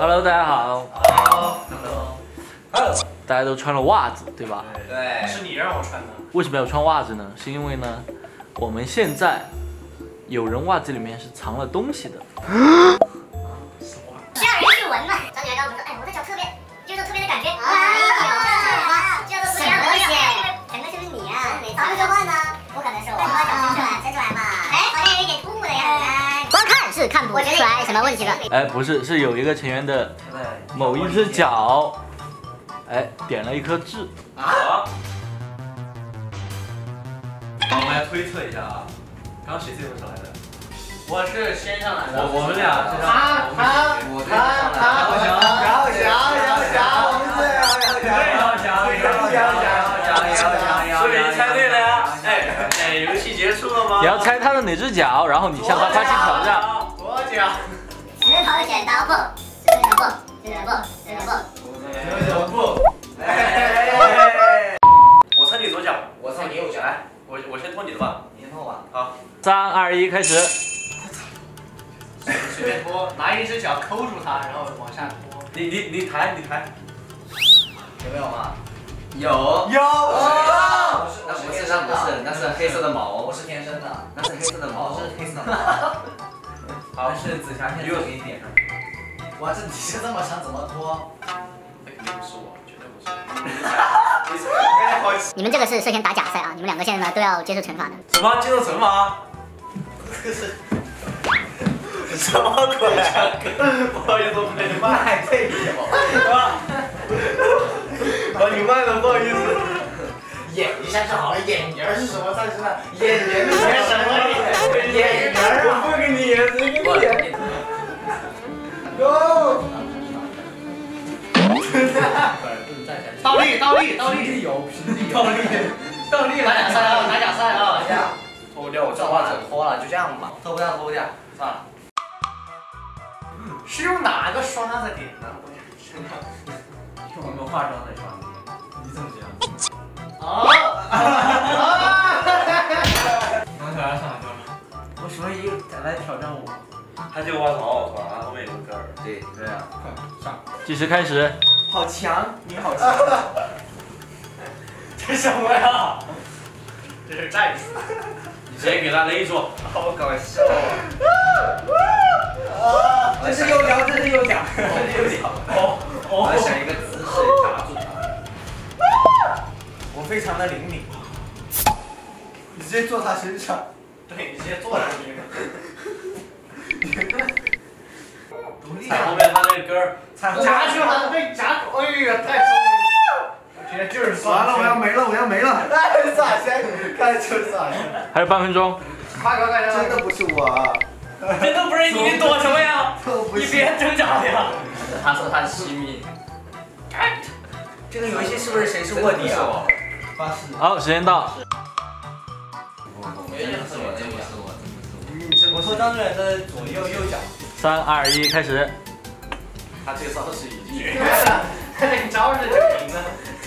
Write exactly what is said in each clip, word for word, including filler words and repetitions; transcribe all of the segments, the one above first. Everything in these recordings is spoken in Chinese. Hello， 大家好。Hello，Hello，Hello。大家都穿了袜子，对吧？对，是你让我穿的。为什么要穿袜子呢？是因为呢，我们现在有人袜子里面是藏了东西的。什么？需要人去闻呢。找你来当我们说，哎，我在找特别，就是特别的感觉。啊，有，这都不一样的东西。难道就是你啊？咋会说话呢？不可能是我。我找出来，伸出来嘛。哎，好像有点突兀的样子。 是看不出来什么问题的。哎，不是，是有一个成员的某一只脚，哎，点了一颗痣。啊！我们来推测一下啊，刚谁最后上来的？我是先上来的。我我们俩是上来的。他他他他，姚翔姚翔，我们最姚翔，姚翔姚翔姚翔，是谁猜对了呀？哎哎，游戏结束了吗？你要猜他的哪只脚，然后你向他发起挑战。 石头剪刀布，石头布，石头布，石头布，石头布。我猜你左脚，我猜你右脚。来，我我先拖你的吧，你先拖吧。好，三二一，开始。随便拖，拿一只脚抠住它，然后往下拖。你你你抬，你抬。有没有吗？有有。那不是那不是，那是黑色的毛，我是天生的，那是黑色的毛，我是黑色的毛。 好，是紫霞先给我给你点上。哇，这你是这么想怎么拖？那肯定不是我，绝对不是。你们这个是涉嫌打假赛啊！你们两个现在呢都要接受惩罚的。什么？接受惩罚？什么鬼？不好意思，我给你卖这个。啊！把你卖了，不好意思。演一下就好了，演人是什么赛事呢？演人是什么？演人啊！ 哟！倒立，倒立，倒立，倒立，倒立，拿假赛啊，拿假赛啊！这样脱不掉，我脱了，脱了，就这样吧，脱不掉，脱不掉，算了。是用哪个刷子点的？我也不知道。用我们化妆的刷子。你怎么这样？啊！王小丫上来了，我什么一个来挑战我？ 他这个袜子好好穿啊，后面有个跟儿。对对啊，快上！计时开始。好强，你好强！这什么呀？这是战术。你直接给他勒住。好搞笑啊！这是右脚，这是右脚，这是右脚。哦哦。我要想一个姿势打住他。我非常的灵敏。你直接坐他身上。对，你直接坐他身上。 踩后面他那根儿，夹住了，被夹住，哎呀，太聪明！我觉得就是算完了，我要没了，我要没了！哎，咋先？看就是咋先。还有半分钟。八哥，真的不是我，这都不是你，你躲什么呀？你别挣扎呀！他说他机密。这个游戏是不是谁是卧底啊？好，时间到。没人是我，真不是我。 我说张志远的左右右脚。三二一，开始。他这个招式已经绝了，他这个招式就赢了，对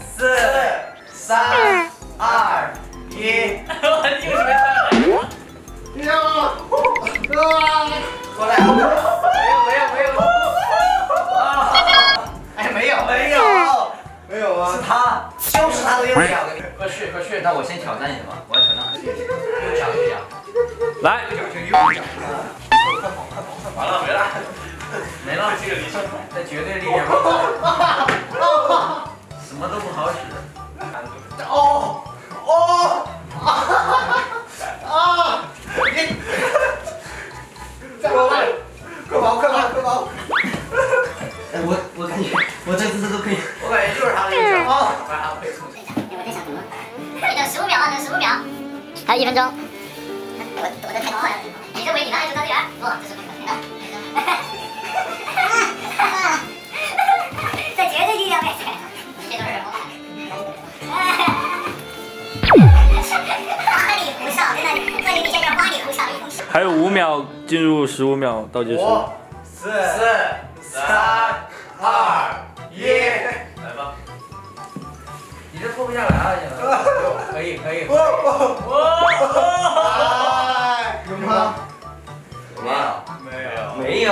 四、三、二、一。我又是没上来。啊！过来。没有没有没有。啊！哎，没有没有没有啊！是他，就是他的右脚。快去快去！那我先挑战一下吧，我要挑战右脚右脚。 来，完了没了，没了，这个力量，这绝对力量，什么都不好使。哦哦啊！你，再过来，快跑快跑快跑！哎，我我感觉我这这都可以，我感觉就是他的力量啊！我在想什么？还有十五秒啊，还有十五秒，还有一分钟。 我躲得太快了，你认为你能按住张志远？不，这是不可能的。秒进入十五秒倒计时。五、四、三、二、一，来吧！你这脱不下来啊，你们。可以可以。哇哇！有吗？没有没有没有。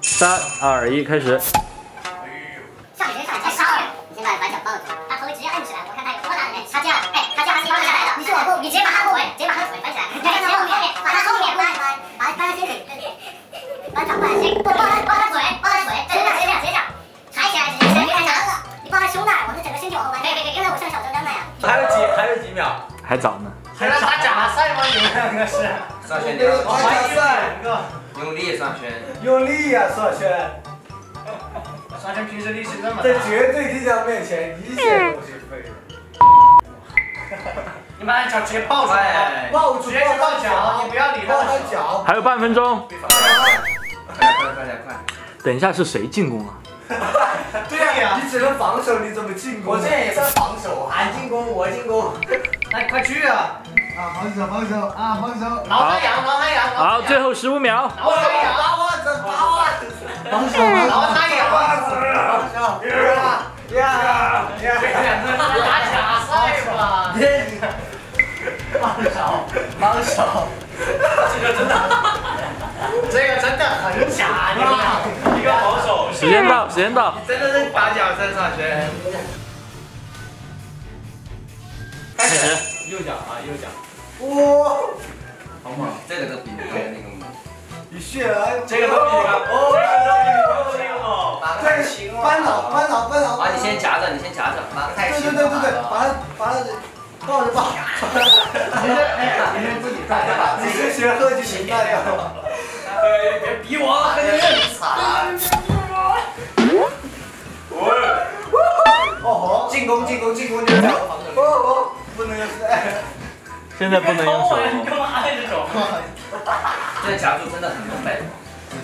三二一，开始。 你直接把他后尾，直接把他腿翻起来，你看他后面，把他后面掰掰，把他身体，把他腿，抱他抱他腿，抱他腿，直接这样直接这样，抬起来直接抬起来，你抱他胸带，我是整个身体往后掰，别别别，因为我像小灯灯那样。还有几还有几秒？还早呢。还让他假赛吗？你们两个是？上圈，用力上圈。用力呀，上圈。上圈平时力气这么大。在绝对力量面前，一切都是废物。 你把脚直接抱出来，抱直接抱脚，你不要理他的脚。还有半分钟，快快快快！等一下是谁进攻啊？对呀，你只能防守，你怎么进攻？我这也算防守，俺进攻我进攻。来，快去啊！啊，防守防守啊，防守！挠太阳，挠太阳！好，最后十五秒。挠太阳，挠我子，挠我子！防守，挠太阳！防守！呀呀！别两个人打假赛吧！ 放手，放手！这个真的，这个真的很假，你看，一个防守。时间到，时间到。真的是打假赛上学。开始。右脚啊，右脚。哇！好猛，这个都比那个那个猛。你血来，这个都比那个，哦，这个猛。这行啊。扳倒，扳倒，扳倒。啊，你先夹着，你先夹着，拿太轻了。对对对对对，把它，把它。 抱着抱，你这哎，你是自己干的，你是学贺军行干的。哎，别逼我了，真惨。哦吼！进攻进攻进攻就是这样的防守。哦吼！不能用手。现在不能用手。你干嘛这种？这个夹住真的很难摆，就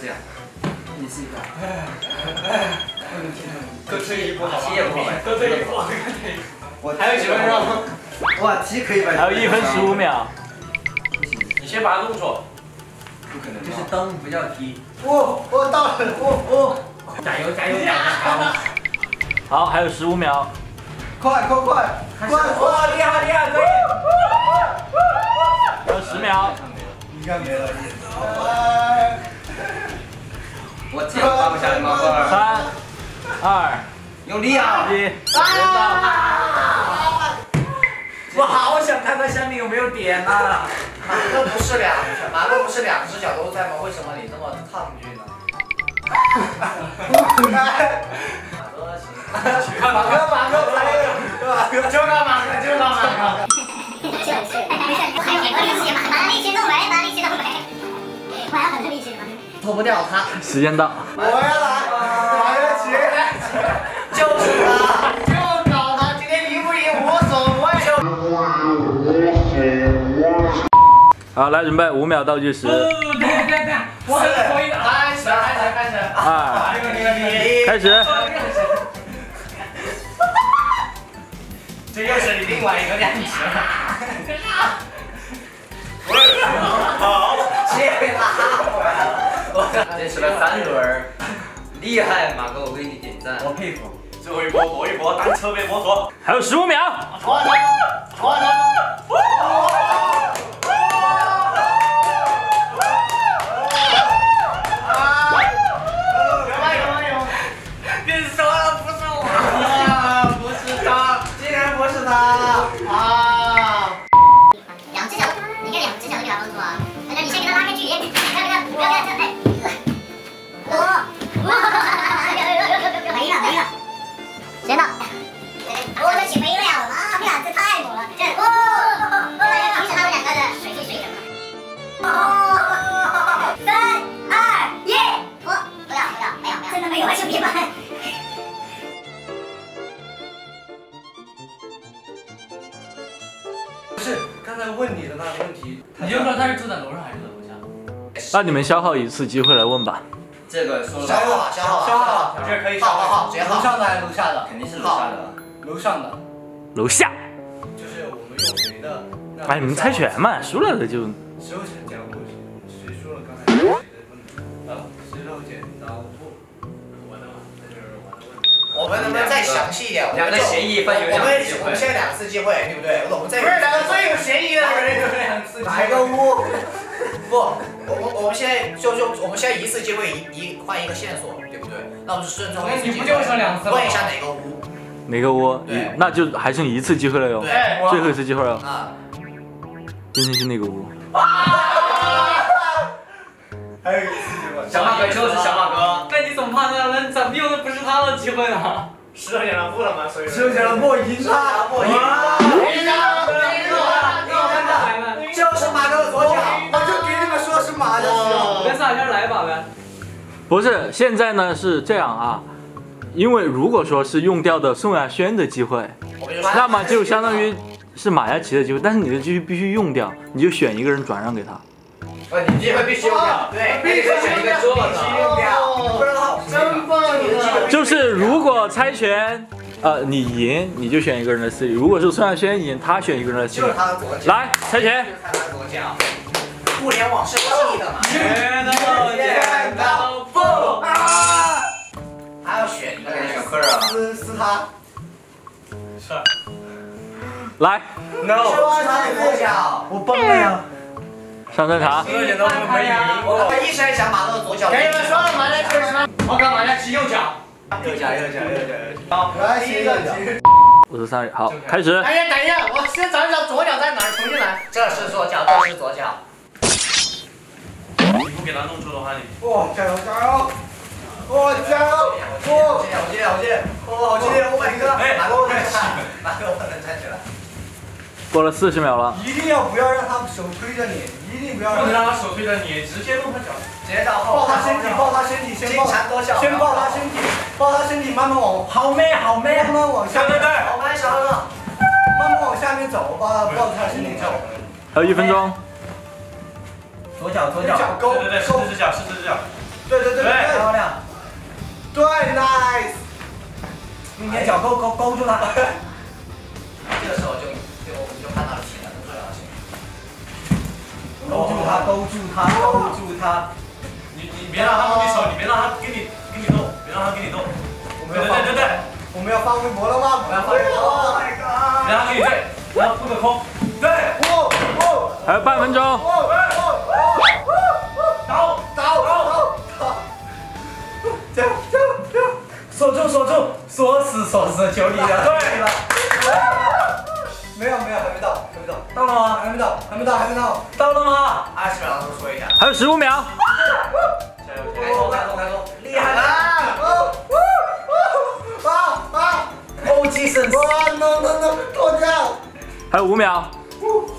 这样。你试一下。各退一步，好吧？各退一步，各退一步。我还有几分钟。 哇，踢可以吧？还有一分十五秒。不行，你先把它弄住。不可能，就是蹬，不要踢。哦，哦，到了，哦哦，加油加油加油！好，还有十五秒。快快快！快！哇，厉害厉害，可以。还有十秒。应该没了。我天，放不下来吗？三、二、用力啊！一，三。 我好想看看下面有没有点啊！哪个不是两，哪个不是两只脚都在吗？为什么你那么抗拒呢？马哥行，马哥马哥马哥，就靠马哥就靠马哥。就是，我还有很多力气，拿力气都没，拿力气都没，我还有很多力气吗？脱不掉他。时间到。我要来，我要起，就是他。 好，来准备五秒倒计时。不，等下等下，我很可以的。开始，开始，开始。啊！开始。这又是你另外一个量词。好，谢谢啦。我坚持了三轮，厉害，马哥，我给你点赞。我佩服。最后一波搏一搏，单车变摩托。还有十五秒。好啊，好啊，好啊。 那你们消耗一次机会来问吧。这个说了，消耗消耗消耗，这可以消耗。楼上的还是楼下的？肯定是楼下的。楼上的。楼下。就是我们用谁的？哎，你们猜拳嘛，输了的就。谁有钱讲故事？们再详细一点，两个嫌疑犯有两次机会，我们现在两次机会，对不对？我们再不是两个最有嫌疑的人有两次，哪一个屋？不，我们我们现在就就我们现在一次机会一一换一个线索，对不对？那我们顺从，你不就剩两次了？问一下哪个屋？哪个屋？对，那就还剩一次机会了哟，最后一次机会了。啊，今天是那个屋。 还有一次机会，小马哥就是小马哥。那你怎么判断呢？咱们用的不是他的机会啊？石头剪刀布了吗？所以石头剪刀布赢了，我赢了，赢了，赢了，赢了！就是马哥的左脚，我就给你们说是马的石头。跟上先来一把呗。不是，现在呢是这样啊，因为如果说是用掉的宋亚轩的机会，那么就相当于是马嘉祺的机会，但是你的机会必须用掉，你就选一个人转让给他。 啊，你机会必须用掉，对，必须选一个桌子，必须用掉，不然好，真棒！就是如果猜拳，呃，你赢你就选一个人的私语；如果是孙亚轩赢，他选一个人的私语。就是他的左脚。来，猜拳。就是他的左脚。互联网是记的嘛？石头剪刀布啊！还要选一个人，选客人啊？撕撕他。是。来。No。是他的左脚。我蹦了呀。 上侦查，我一直在想马乐左脚。给你们说了，马乐吃什么？我刚马乐吃右脚，右脚右脚右脚。好，右脚。五十三，好，开始。哎呀，等一下，我先找一找左脚在哪儿，重新来。这是左脚，这是左脚。你不给他弄出的话，你哇，加油加油！哇，加油！哇，我接我接我接，哇，我接我把你哥，马哥我能站，马哥我能站起来。 过了四十秒了，一定要不要让他手推着你，一定不要让他手推着你，直接弄他脚，直接到抱他身体，抱他身体，先抱先抱他身体，抱他身体，慢慢往好妹好妹，慢慢往下面走，好妹小哥哥，慢慢往下面走，抱他抱他身体走。还有一分钟，左脚左脚勾，对对对，是这只脚，是这只脚，对对对对，漂亮，对 ，nice， 你的脚勾勾勾住他，这个时候就。 看到了体能的重要性，勾住他，勾住他，勾住他！你你别让他动你手，你别让他给你给你动，别让他给你动。对对对对对，我们要发微博了吗？我们要发微博了！别让他给你对，然后扑个空。对，哦哦，还有半分钟。哦哦哦哦！倒倒倒倒！加加加！锁住锁住，锁死锁死，求你了！对了。 没有没有，还没到，还没到，到了吗？还没到，还没到，还没到，到了吗？二十秒，老师说一下，还有十五秒。加油！开动，开动，开动！厉害了！哦哦哦！啊啊！欧吉神！哇 ！No No No！ 脱掉！还有五秒。五、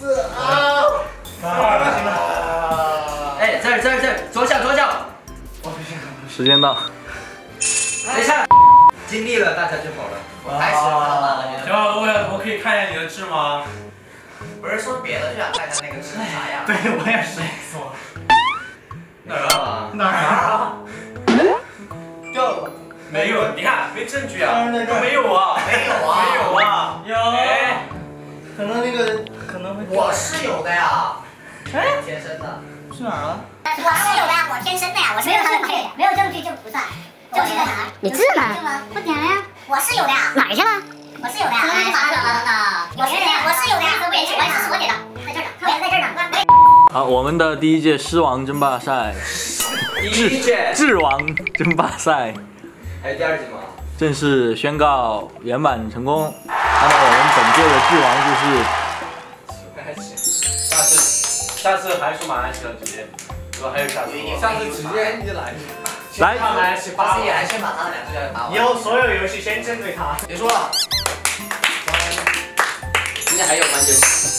四、啊！哎，这儿这儿这儿，左脚左脚。时间到。等一下。 尽力了，大家就好了。我开始了，行吧，我我可以看一下你的痣吗？不是说别的，就想看一下那个痣啥样。对，我也是。哪儿啊？哪儿啊？掉了。没有，你看没证据啊？没有啊，没有啊，没有啊。有。可能那个可能会。我是有的呀。哎，天生的。去哪儿了？我是有的，我天生的呀，我没有证据，没有证据就不算。 就是在哪儿？你治吗？不点了呀！我是有的呀。哪去了？我是有的呀。哎，咋整啊？我是有的呀。我是有的呀。我是我点的，在这儿呢。我也在这儿呢。好，我们的第一届狮王争霸赛，第一届智王争霸赛，还有第二届吗？正式宣告圆满成功。那么我们本届的智王就是，下次下次还是马来西亚直接，我还有下次，下次直接一来。 来，他们先把自己来，先把他的两只脚给打完。以后所有游戏先针对他。别说了，今天还有环节。